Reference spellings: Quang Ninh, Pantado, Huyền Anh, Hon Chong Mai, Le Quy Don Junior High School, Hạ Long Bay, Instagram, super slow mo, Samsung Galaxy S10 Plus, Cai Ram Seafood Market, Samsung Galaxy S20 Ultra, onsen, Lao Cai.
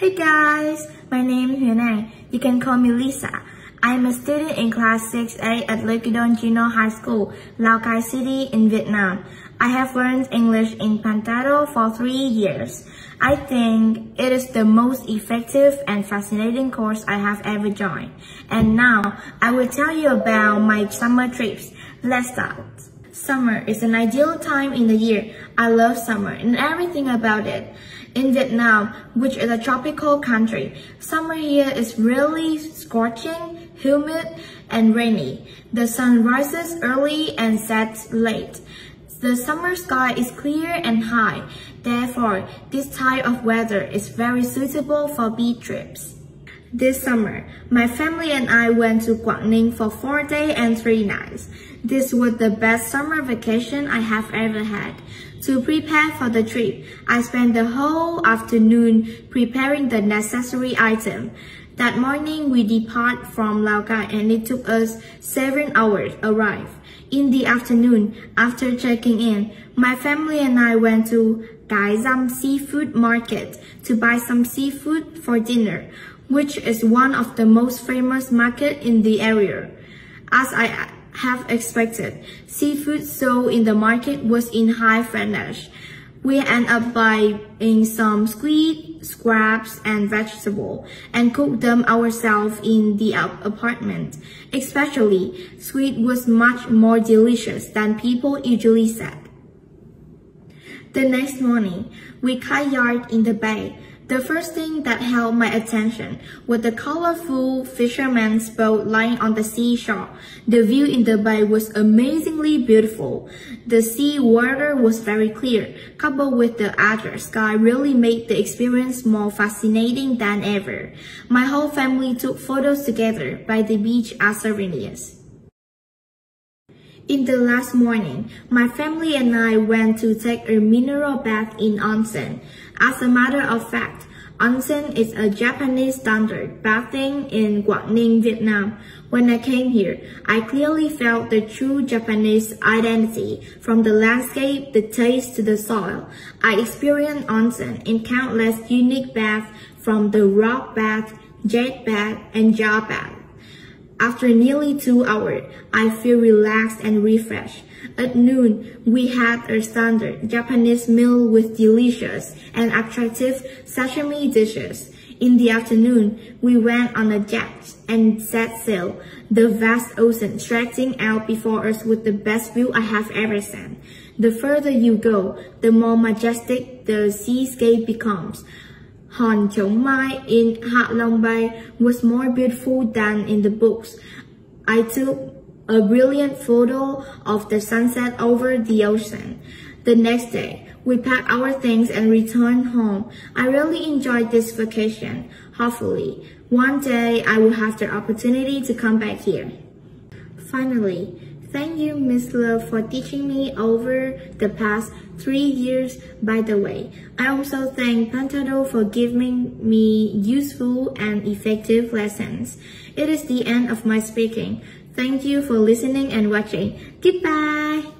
Hey guys, my name is Huyền Anh. You can call me Lisa. I'm a student in class 6A at Le Quy Don Junior High School, Lao Cai City in Vietnam. I have learned English in Pantado for 3 years. I think it is the most effective and fascinating course I have ever joined. And now, I will tell you about my summer trips. Let's start. Summer is an ideal time in the year. I love summer and everything about it. In Vietnam, which is a tropical country, summer here is really scorching, humid, and rainy. The sun rises early and sets late. The summer sky is clear and high. Therefore, this type of weather is very suitable for beach trips. This summer, my family and I went to Quang Ninh for 4 days and 3 nights. This was the best summer vacation I have ever had. To prepare for the trip, I spent the whole afternoon preparing the necessary items. That morning, we departed from Lao Cai and it took us 7 hours to arrive. In the afternoon, after checking in, my family and I went to Cai Ram Seafood Market to buy some seafood for dinner, which is one of the most famous markets in the area. As I have expected, seafood sold in the market was in high fetish. We ended up buying some squid, scraps, and vegetables, and cooked them ourselves in the apartment. Especially, squid was much more delicious than people usually said. The next morning, we kayaked in the bay. The first thing that held my attention was the colorful fisherman's boat lying on the seashore. The view in the bay was amazingly beautiful. The sea water was very clear, coupled with the azure sky really made the experience more fascinating than ever. My whole family took photos together by the beach as souvenirs. In the last morning, my family and I went to take a mineral bath in onsen. As a matter of fact, onsen is a Japanese standard bathing in Quang Ninh, Vietnam. When I came here, I clearly felt the true Japanese identity, from the landscape, the taste to the soil. I experienced onsen in countless unique baths, from the rock bath, jade bath, and jar bath. After nearly 2 hours, I feel relaxed and refreshed. At noon, we had a standard Japanese meal with delicious and attractive sashimi dishes. In the afternoon, we went on a jet and set sail, the vast ocean stretching out before us with the best view I have ever seen. The further you go, the more majestic the seascape becomes. Hon Chong Mai in Hạ Long Bay was more beautiful than in the books. I took a brilliant photo of the sunset over the ocean. The next day, we packed our things and returned home. I really enjoyed this vacation. Hopefully, one day I will have the opportunity to come back here. Finally, thank you, Miss Love, for teaching me over the past 3 years. By the way, I also thank Pantado for giving me useful and effective lessons. It is the end of my speaking. Thank you for listening and watching. Goodbye!